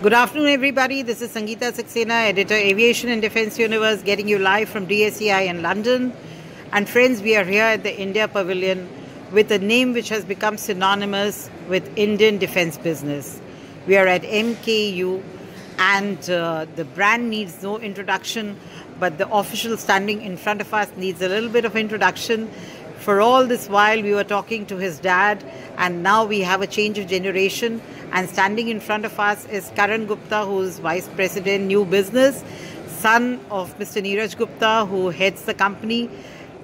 Good afternoon, everybody. This is Sangeeta Saxena, editor, Aviation and Defence Universe, getting you live from DSEI in London. And friends, we are here at the India Pavilion with a name which has become synonymous with Indian defence business. We are at MKU, and the brand needs no introduction, but the official standing in front of us needs a little bit of introduction. For all this while, we were talking to his dad, and now we have a change of generation. And standing in front of us is Karan Gupta, who is Vice President, New Business, son of Mr. Neeraj Gupta, who heads the company.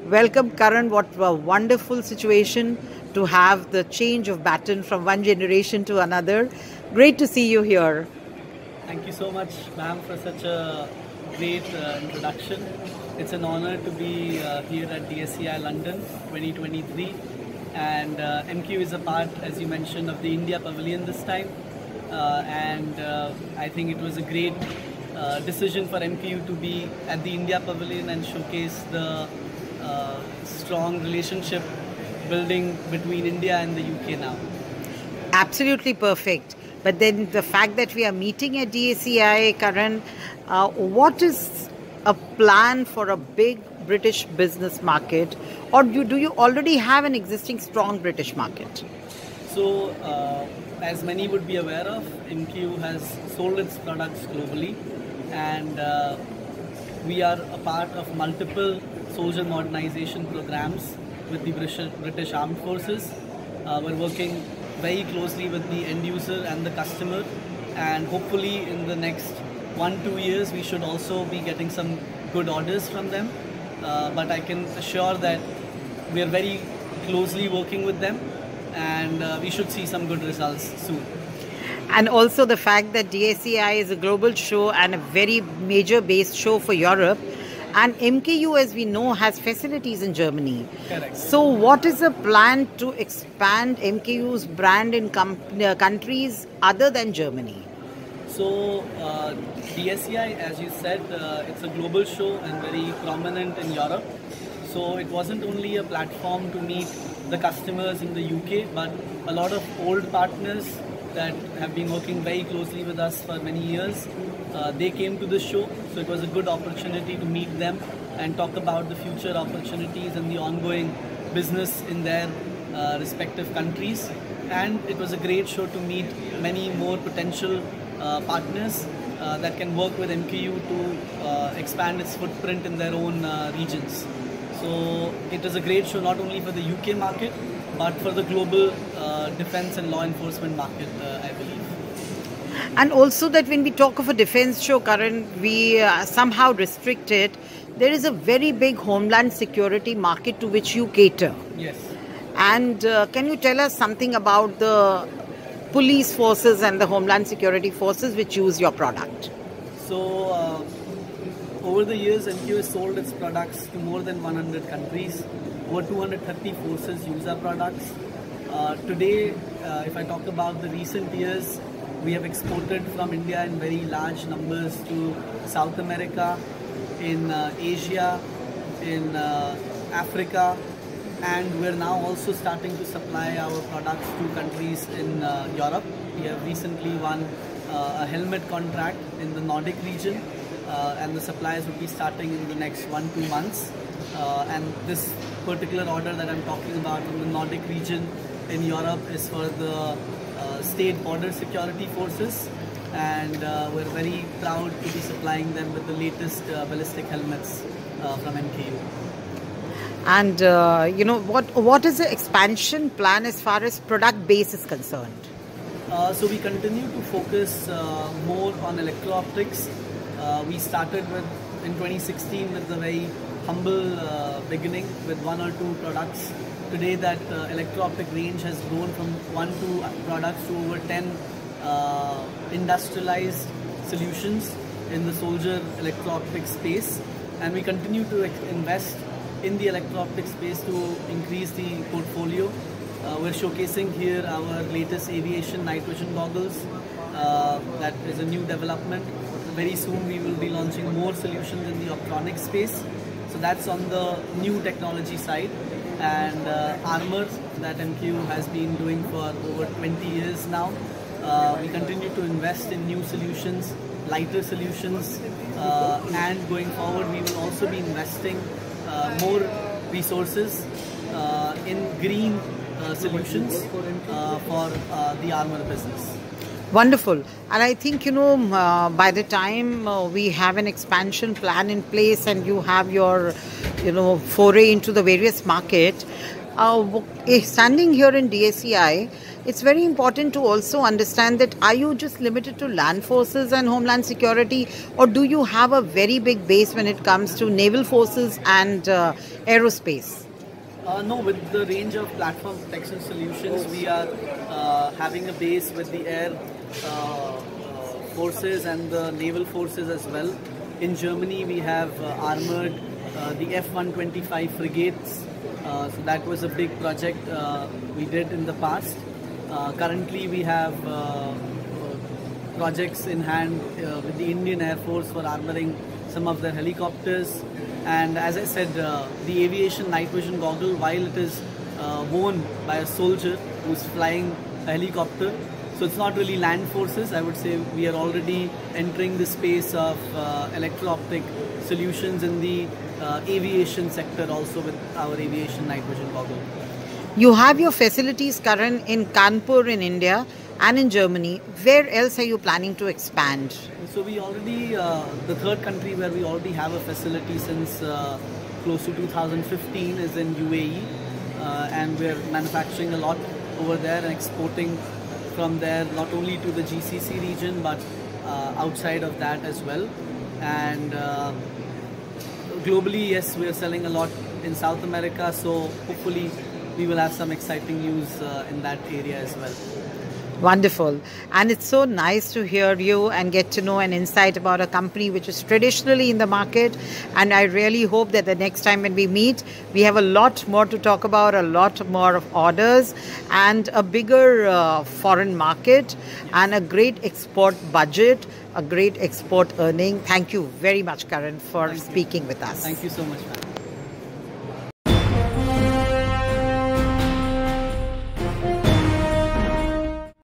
Welcome, Karan. What a wonderful situation to have the change of baton from one generation to another. Great to see you here. Thank you so much, ma'am, for such a great introduction. It's an honor to be here at DSEI London 2023, and MKU is a part, as you mentioned, of the India Pavilion this time, and I think it was a great decision for MKU to be at the India Pavilion and showcase the strong relationship building between India and the UK now. Absolutely perfect. But then the fact that we are meeting at DSEI, Karan, what is a plan for a big British business market, or do you already have an existing strong British market? So, as many would be aware of, MKU has sold its products globally, and we are a part of multiple soldier modernization programs with the British Armed Forces. We're working very closely with the end user and the customer, and hopefully in the next 1-2 years we should also be getting some good orders from them, but I can assure that we are very closely working with them, and we should see some good results soon. And also the fact that DSEI is a global show and a very major based show for Europe, and MKU, as we know, has facilities in Germany. Correct. So what is the plan to expand MKU's brand in countries other than Germany? So DSEI, as you said, it's a global show and very prominent in Europe. So it wasn't only a platform to meet the customers in the UK, but a lot of old partners that have been working very closely with us for many years, they came to this show. So it was a good opportunity to meet them and talk about the future opportunities and the ongoing business in their respective countries. And it was a great show to meet many more potential partners that can work with MKU to expand its footprint in their own regions. So it is a great show not only for the UK market, but for the global defense and law enforcement market, I believe. And also that when we talk of a defense show, Karan, we somehow restrict it. There is a very big homeland security market to which you cater. Yes. And can you tell us something about the police forces and the homeland security forces which use your product? So over the years, MKU has sold its products to more than 100 countries. Over 230 forces use our products. Today, if I talk about the recent years, we have exported from India in very large numbers to South America, in Asia, in Africa, and we're now also starting to supply our products to countries in Europe. We have recently won a helmet contract in the Nordic region, and the supplies will be starting in the next 1-2 months. And this particular order that I'm talking about in the Nordic region in Europe is for the state border security forces, and we're very proud to be supplying them with the latest ballistic helmets from MKU. And you know, what is the expansion plan as far as product base is concerned? So we continue to focus more on electro-optics. We started with in 2016 with a very humble beginning with 1 or 2 products. Today that electro-optic range has grown from 1-2 products to over 10 industrialized solutions in the soldier electro-optic space, and we continue to invest in the electro-optic space to increase the portfolio. We're showcasing here our latest aviation night vision goggles. That is a new development. Very soon we will be launching more solutions in the optronics space. So that's on the new technology side. And armor that MKU has been doing for over 20 years now. We continue to invest in new solutions, lighter solutions, and going forward we will also be investing more resources in green solutions for the armor business. Wonderful. And I think, you know, by the time we have an expansion plan in place and you have your, you know, foray into the various market, standing here in DSEI, it's very important to also understand that are you just limited to land forces and homeland security, or do you have a very big base when it comes to naval forces and aerospace? No, with the range of platform protection solutions, we are having a base with the air forces and the naval forces as well. In Germany, we have armored the F-125 frigates. So that was a big project we did in the past. Currently, we have projects in hand with the Indian Air Force for armoring some of their helicopters. And as I said, the aviation night vision goggle, while it is worn by a soldier who's flying a helicopter, so it's not really land forces. I would say we are already entering the space of electro-optic solutions in the aviation sector also with our aviation night vision goggle. You have your facilities, Karan, in Kanpur in India and in Germany. Where else are you planning to expand? So we already, the third country where we already have a facility since close to 2015 is in UAE, and we're manufacturing a lot over there and exporting from there not only to the GCC region but outside of that as well. And globally, yes, we're selling a lot in South America, so hopefully we will have some exciting news in that area as well. Wonderful. And it's so nice to hear you and get to know an insight about a company which is traditionally in the market. And I really hope that the next time when we meet, we have a lot more to talk about, a lot more of orders and a bigger foreign market and a great export budget, a great export earning. Thank you very much, Karan, for speaking with us. Thank you so much, ma'am.